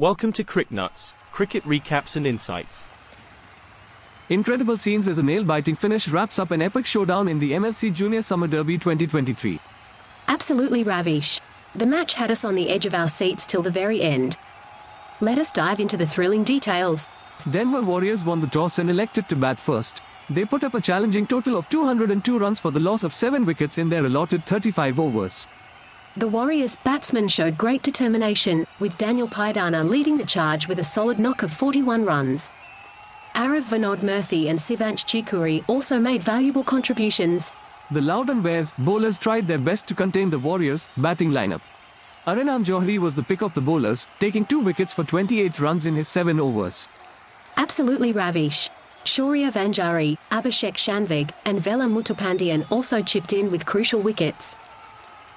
Welcome to CricNuts, cricket recaps and insights. Incredible scenes as a nail-biting finish wraps up an epic showdown in the MLC Junior Summer Derby 2023. Absolutely ravish. The match had us on the edge of our seats till the very end. Let us dive into the thrilling details. Denver Warriors won the toss and elected to bat first. They put up a challenging total of 202 runs for the loss of 7 wickets in their allotted 35 overs. The Warriors' batsmen showed great determination, with Daniel Paidana leading the charge with a solid knock of 41 runs. Arav Vinod Murthy and Sivanch Chikuri also made valuable contributions. The Loudoun Bears bowlers tried their best to contain the Warriors' batting lineup. Arunam Johri was the pick of the bowlers, taking 2 wickets for 28 runs in his 7 overs. Absolutely ravish. Shorya Vanjari, Abhishek Shanvig, and Vela Muttapandian also chipped in with crucial wickets.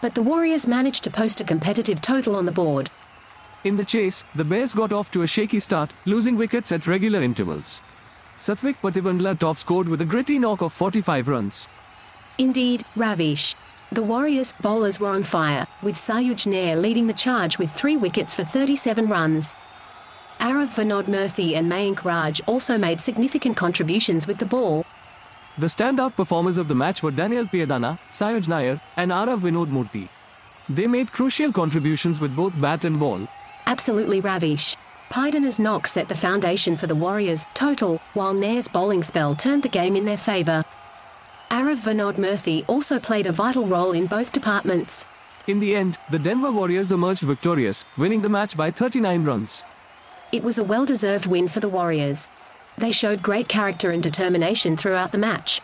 But the Warriors managed to post a competitive total on the board. In the chase, the Bears got off to a shaky start, losing wickets at regular intervals. Satvik Patibandla top scored with a gritty knock of 45 runs. Indeed, ravish. The Warriors' bowlers were on fire, with Sayuj Nair leading the charge with 3 wickets for 37 runs. Arav Vinod Murthy and Mayank Raj also made significant contributions with the ball. The standout performers of the match were Daniel Paidana, Sayuj Nair, and Arav Vinod Murthy. They made crucial contributions with both bat and ball. Absolutely ravish. Paidana's knock set the foundation for the Warriors' total, while Nair's bowling spell turned the game in their favour. Arav Vinod Murthy also played a vital role in both departments. In the end, the Denver Warriors emerged victorious, winning the match by 39 runs. It was a well-deserved win for the Warriors. They showed great character and determination throughout the match.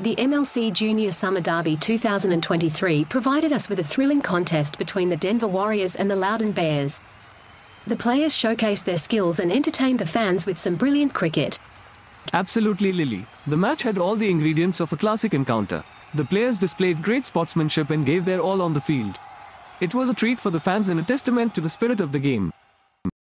The MLC Junior Summer Derby 2023 provided us with a thrilling contest between the Denver Warriors and the Loudoun Bears. The players showcased their skills and entertained the fans with some brilliant cricket. Absolutely, Lily. The match had all the ingredients of a classic encounter. The players displayed great sportsmanship and gave their all on the field. It was a treat for the fans and a testament to the spirit of the game.